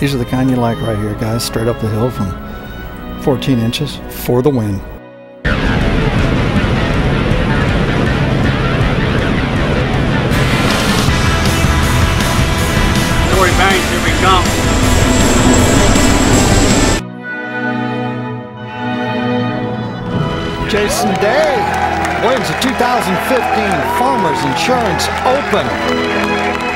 These are the kind you like right here, guys. Straight up the hill from 14 inches for the win. Tory Banks, here we come. Jason Day wins the 2015 Farmers Insurance Open.